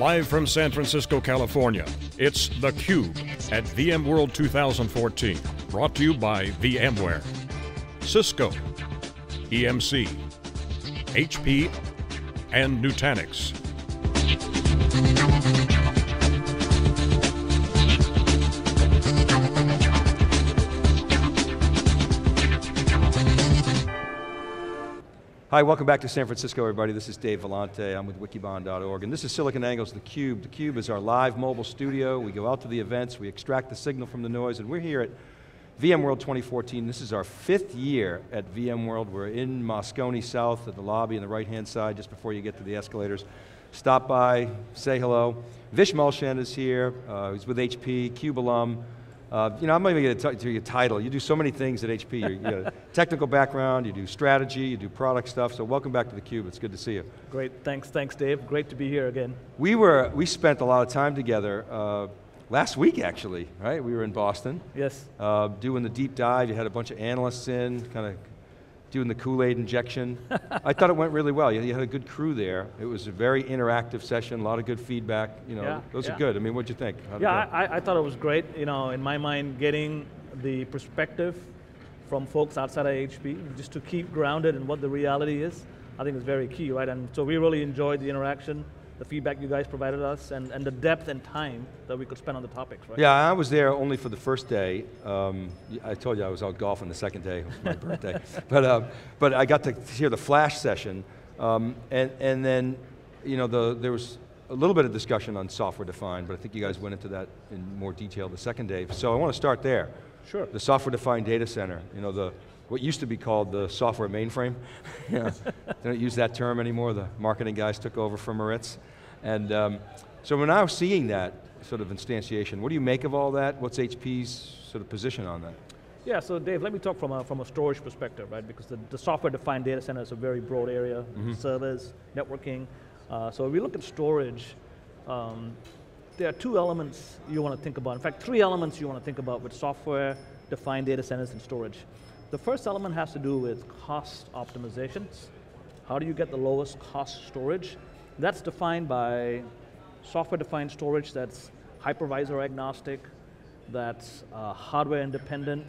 live from San Francisco, California. It's theCUBE at VMworld 2014, brought to you by VMware, Cisco, EMC, HP, and Nutanix. Hi, welcome back to San Francisco, everybody. This is Dave Vellante. I'm with wikibon.org, and this is SiliconANGLE's theCUBE. theCUBE is our live mobile studio. We go out to the events, we extract the signal from the noise, and we're here at VMworld 2014. This is our 5th year at VMworld. We're in Moscone South at the lobby on the right-hand side, just before you get to the escalators. Stop by, say hello. Vish Mulchand is here. He's with HP, CUBE alum. You know, I'm not even going to your title. You do so many things at HP. You got a technical background, you do strategy, you do product stuff, so welcome back to theCUBE. It's good to see you. Great, thanks Dave. Great to be here again. We spent a lot of time together last week actually, right? We were in Boston. Yes. Doing the deep dive, you had a bunch of analysts in, kind of doing the Kool-Aid injection. I thought it went really well. You had a good crew there. It was a very interactive session, a lot of good feedback. You know, those are good. I mean, what'd you think? I thought it was great. You know, in my mind, getting the perspective from folks outside of HP, just to keep grounded in what the reality is, I think is very key, right? And so we really enjoyed the interaction, the feedback you guys provided us, and the depth and time that we could spend on the topics, right? Yeah, I was there only for the first day. I told you I was out golfing the second day, it was my birthday. But I got to hear the flash session, and then you know, there was a little bit of discussion on software defined, but I think you guys went into that in more detail the second day. So I want to start there. Sure. The software defined data center, you know, what used to be called the software mainframe. They don't use that term anymore, the marketing guys took over from Moritz. And so we're now seeing that sort of instantiation. What do you make of all that? What's HP's sort of position on that? Yeah, so Dave, let me talk from a storage perspective, right? Because the software-defined data center is a very broad area, servers, networking. So if we look at storage, there are two elements you want to think about. In fact, three elements you want to think about with software-defined data centers and storage. The first element has to do with cost optimizations. How do you get the lowest cost storage? That's defined by software-defined storage that's hypervisor agnostic, that's hardware independent,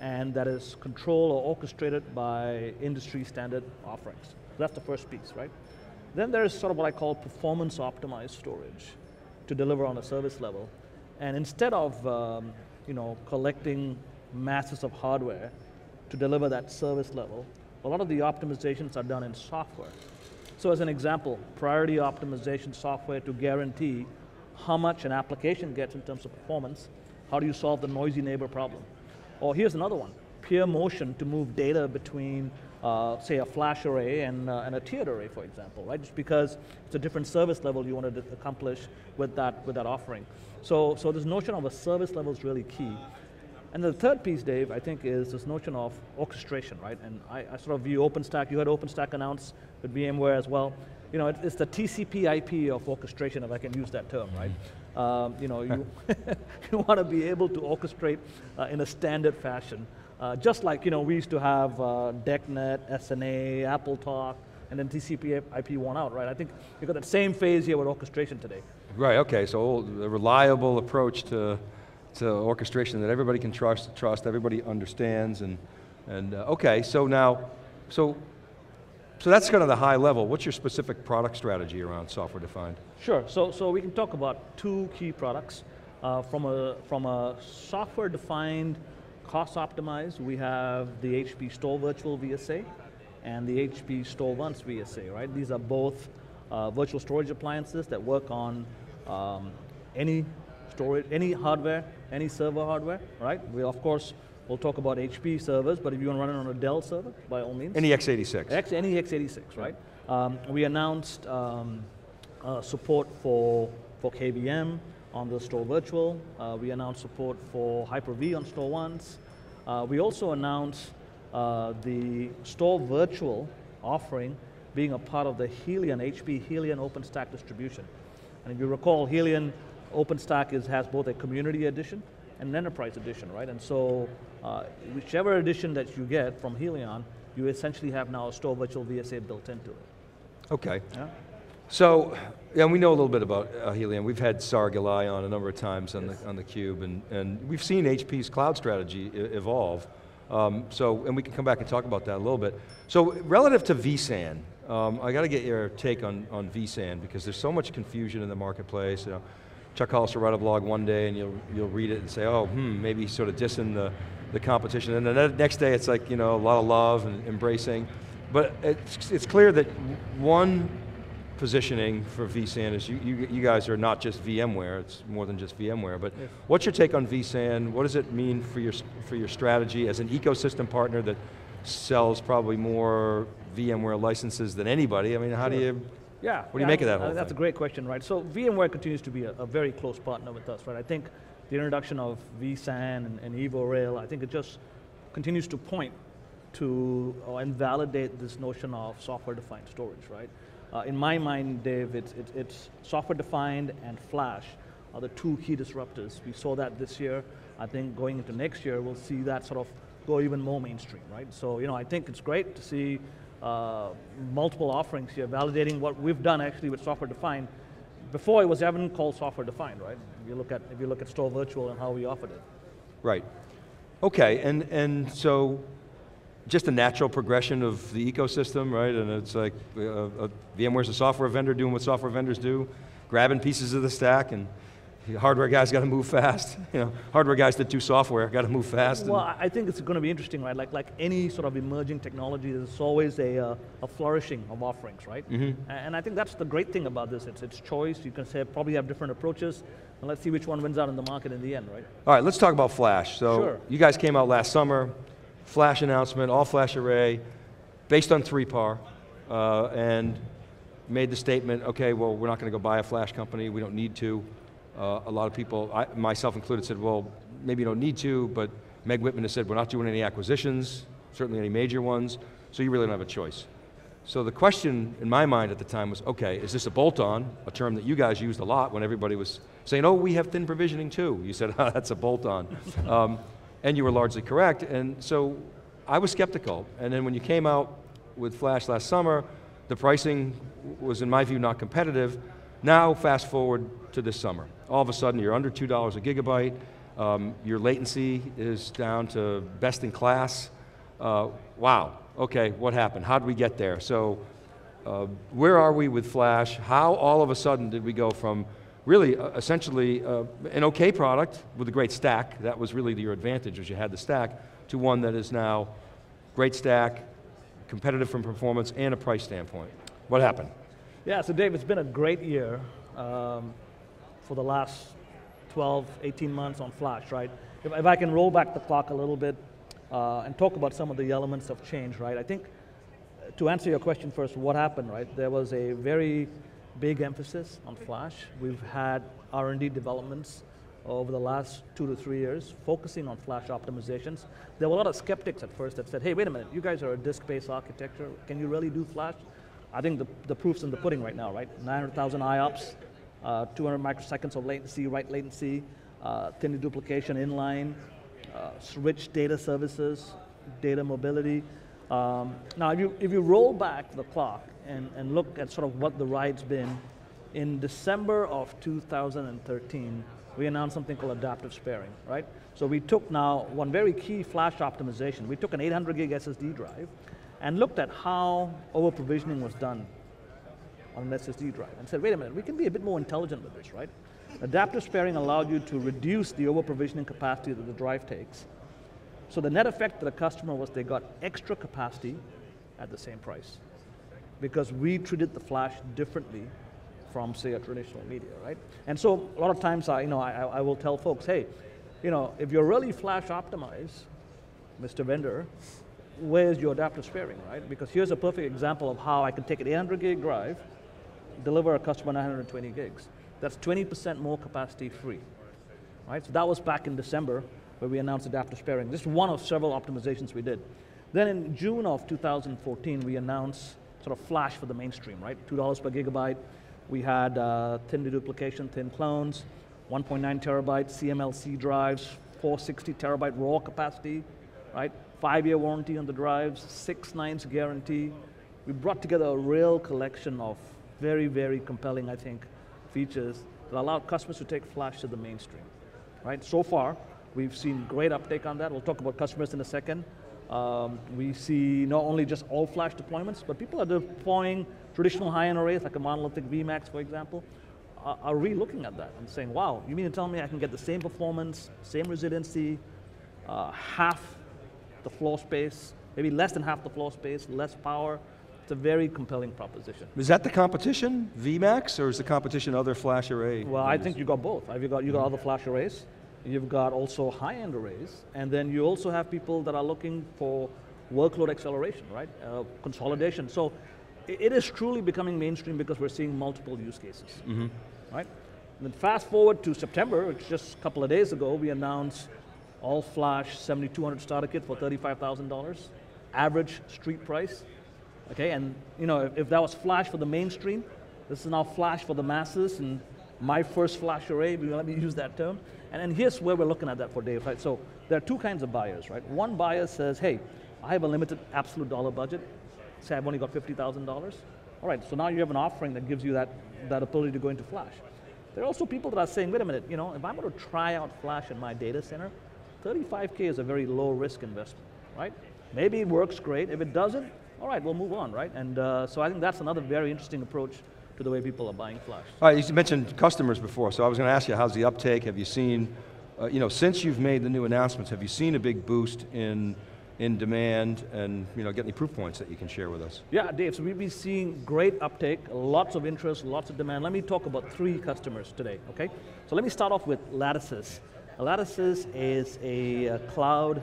and that is controlled or orchestrated by industry standard offerings. So that's the first piece, right? Then there's sort of what I call performance optimized storage to deliver on a service level. And instead of you know, collecting masses of hardware to deliver that service level, a lot of the optimizations are done in software. So as an example, priority optimization software to guarantee how much an application gets in terms of performance, how do you solve the noisy neighbor problem? Or here's another one, peer motion to move data between, say, a flash array and a tiered array, for example, right? Just because it's a different service level you want to accomplish with that offering. So this notion of a service level is really key. And the third piece, Dave, I think, is this notion of orchestration, right? And I sort of view OpenStack, you had OpenStack announced with VMware as well. You know, it's the TCP IP of orchestration, if I can use that term, right? You know, you want to be able to orchestrate in a standard fashion. Just like, you know, we used to have DECnet, SNA, Apple Talk, and then TCP IP won out, right? I think you've got that same phase here with orchestration today. Right, okay, so a reliable approach to orchestration that everybody can trust, everybody understands, and okay, so now, so that's kind of the high level. What's your specific product strategy around software-defined? Sure, so we can talk about two key products. From a software-defined, cost-optimized, we have the HP Store Virtual VSA and the HP Store Once VSA, right? These are both virtual storage appliances that work on any storage, any hardware, any server hardware, right? We, of course, we'll talk about HP servers, but if you want to run it on a Dell server, by all means. Any x86. Any x86, right? We announced support for KVM on the Store Virtual. We announced support for Hyper-V on Store Once. We also announced the Store Virtual offering being a part of the Helion, HP Helion OpenStack distribution. And if you recall, Helion OpenStack has both a community edition and an enterprise edition, right? And so, whichever edition that you get from Helion, you essentially have now a Store Virtual VSA built into it. Okay. Yeah? So, yeah, we know a little bit about Helion. We've had Sarg Eli on a number of times on, yes, on theCUBE, and we've seen HP's cloud strategy evolve. And we can come back and talk about that a little bit. So, relative to vSAN, I got to get your take on vSAN, because there's so much confusion in the marketplace. You know, Chuck Hollis will write a blog one day and you'll read it and say, oh, maybe sort of dissing the competition. And the next day it's like, you know, a lot of love and embracing. But it's clear that one positioning for vSAN is you guys are not just VMware, it's more than just VMware, but yes, what's your take on vSAN? What does it mean for your strategy as an ecosystem partner that sells probably more VMware licenses than anybody? I mean, how do you, what do you make of that whole thing? That's a great question, right? So VMware continues to be a very close partner with us, right? I think the introduction of vSAN and EvoRail, I think it just continues to point to and validate this notion of software-defined storage, right? In my mind, Dave, it's software-defined and flash are the two key disruptors. We saw that this year. I think going into next year, we'll see that sort of go even more mainstream, right? So, you know, I think it's great to see multiple offerings here, validating what we've done actually with software-defined. Before it was even called software-defined, right? If you look at Store Virtual and how we offered it. Right. Okay, and so, just a natural progression of the ecosystem, right? And it's like, VMware's a software vendor doing what software vendors do, grabbing pieces of the stack, and the hardware guys got to move fast. You know, hardware guys that do software got to move fast. Well, I think it's going to be interesting, right? Like any sort of emerging technology, there's always a flourishing of offerings, right? Mm-hmm. And I think that's the great thing about this. It's choice. You can say probably have different approaches, and let's see which one wins out in the market in the end, right? All right, let's talk about flash. So sure, you guys came out last summer, flash announcement, all flash array, based on 3PAR, and made the statement, okay, well, we're not going to go buy a flash company, we don't need to. A lot of people, myself included, said, well, maybe you don't need to, but Meg Whitman has said, we're not doing any acquisitions, certainly any major ones, so you really don't have a choice. So the question in my mind at the time was, okay, is this a bolt-on, a term that you guys used a lot when everybody was saying, oh, we have thin provisioning too. You said, oh, that's a bolt-on. And you were largely correct, and so I was skeptical. And then when you came out with flash last summer, the pricing was, in my view, not competitive. Now, fast forward to this summer. All of a sudden, you're under $2 a gigabyte, your latency is down to best in class. Wow, okay, what happened? How'd we get there? So, where are we with flash? How all of a sudden did we go from really, essentially, an okay product with a great stack, that was really your advantage, was you had the stack, to one that is now great stack, competitive from performance, and a price standpoint? What happened? Yeah, so Dave, it's been a great year for the last 12, 18 months on flash, right? If I can roll back the clock a little bit and talk about some of the elements of change, right? I think, to answer your question first, what happened, right? There was a very big emphasis on flash. We've had R&D developments over the last 2 to 3 years focusing on flash optimizations. There were a lot of skeptics at first that said, hey, wait a minute, you guys are a disk-based architecture. Can you really do flash? I think the proof's in the pudding right now, right? 900,000 IOPS, 200 microseconds of latency, write latency, thin deduplication inline, rich data services, data mobility. Now, if you roll back the clock and look at sort of what the ride's been, in December of 2013, we announced something called adaptive sparing, right? So we took now one very key flash optimization. We took an 800 gig SSD drive and looked at how over-provisioning was done on an SSD drive and said, wait a minute, we can be a bit more intelligent with this, right? Adaptive sparing allowed you to reduce the over-provisioning capacity that the drive takes. So the net effect to the customer was they got extra capacity at the same price, because we treated the flash differently from, say, a traditional media, right? And so a lot of times I will tell folks, hey, you know, if you're really flash optimized, Mr. Vendor, where's your adaptive sparing, right? Because here's a perfect example of how I can take an 800 gig drive, deliver a customer 920 gigs. That's 20% more capacity free, right? So that was back in December where we announced adaptive sparing. This is one of several optimizations we did. Then in June of 2014, we announced sort of flash for the mainstream, right? $2 per gigabyte. We had thin deduplication, thin clones, 1.9 terabyte CMLC drives, 460 terabyte raw capacity, right? 5-year warranty on the drives, 6/9 guarantee. We brought together a real collection of very, very compelling, I think, features that allow customers to take flash to the mainstream, right? So far, we've seen great uptake on that. We'll talk about customers in a second. We see not only just all flash deployments, but people are deploying traditional high-end arrays, like a monolithic VMAX, for example, are re-looking at that and saying, wow, you mean to tell me I can get the same performance, same resiliency, half the floor space, maybe less than half the floor space, less power? It's a very compelling proposition. Is that the competition, VMAX, or is the competition other flash array? Well, I think you got both. You got other flash arrays, you've got also high-end arrays, and then you also have people that are looking for workload acceleration, right? Consolidation. So it is truly becoming mainstream because we're seeing multiple use cases, right? And then fast forward to September, which just a couple of days ago, we announced all-flash 7200 starter kit for $35,000, average street price. Okay, and you know, if that was flash for the mainstream, this is now flash for the masses, and my first flash array, let me use that term. And here's where we're looking at that for Dave, right? So there are two kinds of buyers, right? One buyer says, hey, I have a limited absolute dollar budget. Say I've only got $50,000. All right, so now you have an offering that gives you that ability to go into flash. There are also people that are saying, wait a minute, you know, if I'm going to try out flash in my data center, $35K is a very low risk investment, right? Maybe it works great. If it doesn't, all right, we'll move on, right? And so I think that's another very interesting approach to the way people are buying flash. All right, you mentioned customers before, so I was going to ask you, how's the uptake? Have you seen, you know, since you've made the new announcements, have you seen a big boost in demand, and you know, get any proof points that you can share with us? Yeah, Dave, so we've been seeing great uptake, lots of interest, lots of demand. Let me talk about three customers today, okay? So let me start off with Lattices. Lattices is a cloud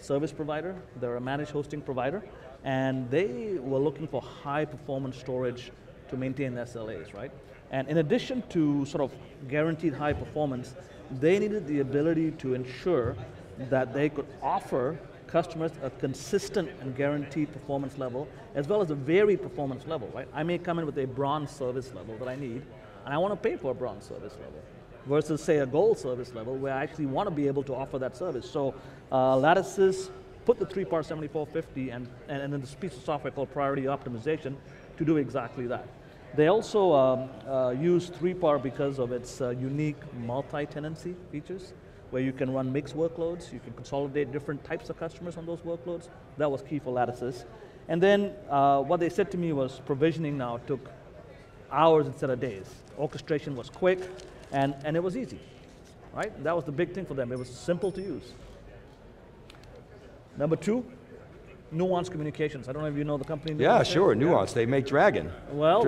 service provider. They're a managed hosting provider, and they were looking for high performance storage to maintain SLAs, right? And in addition to sort of guaranteed high performance, they needed the ability to ensure that they could offer customers a consistent and guaranteed performance level, as well as a varied performance level, right? I may come in with a bronze service level that I need, and I want to pay for a bronze service level, versus say a gold service level where I actually want to be able to offer that service. So Lattices put the 3PAR 7450 and then this piece of software called Priority Optimization to do exactly that. They also use 3PAR because of its unique multi-tenancy features, where you can run mixed workloads, you can consolidate different types of customers on those workloads. That was key for Lattices. And then what they said to me was provisioning now took hours instead of days. Orchestration was quick, and it was easy, right? That was the big thing for them. It was simple to use. Number two, Nuance Communications. I don't know if you know the company. Yeah, sure, Nuance. Yeah. They make Dragon. Well,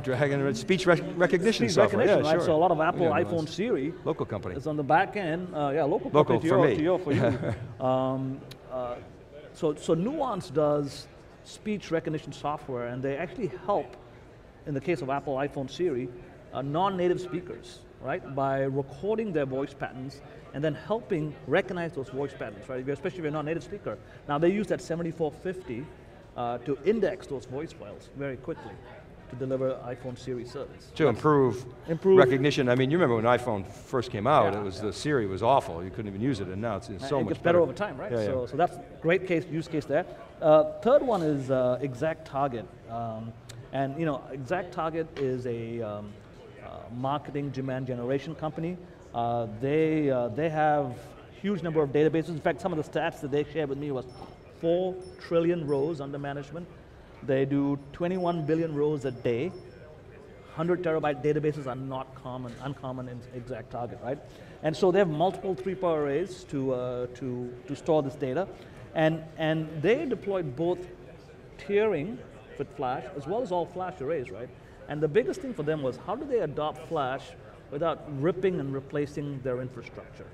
Dragon speech recognition software. Recognition, yeah, right? Sure. So a lot of Apple, yeah, iPhone, Siri. Local company. It's on the back end. Yeah, local company. Local for me. For you. So Nuance does speech recognition software, and they actually help, in the case of Apple, iPhone, Siri, non-native speakers, right, by recording their voice patterns and then helping recognize those voice patterns, right, especially if you're a non-native speaker. Now they use that 7450 to index those voice files very quickly to deliver iPhone Siri service. To improve recognition. I mean, you remember when iPhone first came out, yeah, it was, yeah, the Siri was awful, you couldn't even use it, and now it's so much better. It gets better over time, right? Yeah, so that's a great use case there. Third one is Exact Target. And you know, Exact Target is a marketing demand generation company. They have a huge number of databases. In fact, some of the stats that they shared with me was 4 trillion rows under management. They do 21 billion rows a day. 100 TB databases are not uncommon in Exact Target, right? And so they have multiple 3PAR arrays to store this data. And they deployed both tiering with flash as well as all flash arrays, right? And the biggest thing for them was, how do they adopt flash without ripping and replacing their infrastructure,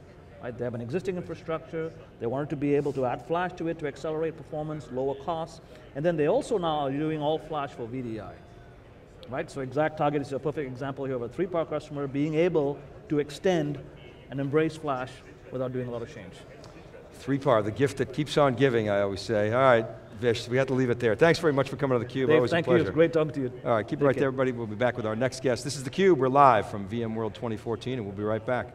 right? They have an existing infrastructure, they wanted to be able to add flash to it to accelerate performance, lower costs, and then they also now are doing all flash for VDI, right? So Exact Target is a perfect example here of a 3PAR customer being able to extend and embrace flash without doing a lot of change. 3PAR, the gift that keeps on giving, I always say. All right, Vish, we have to leave it there. Thanks very much for coming to theCUBE, Dave, always a pleasure. Thank you, it's great talking to you. All right, keep it right there, everybody. We'll be back with our next guest. This is theCUBE, we're live from VMworld 2014, and we'll be right back.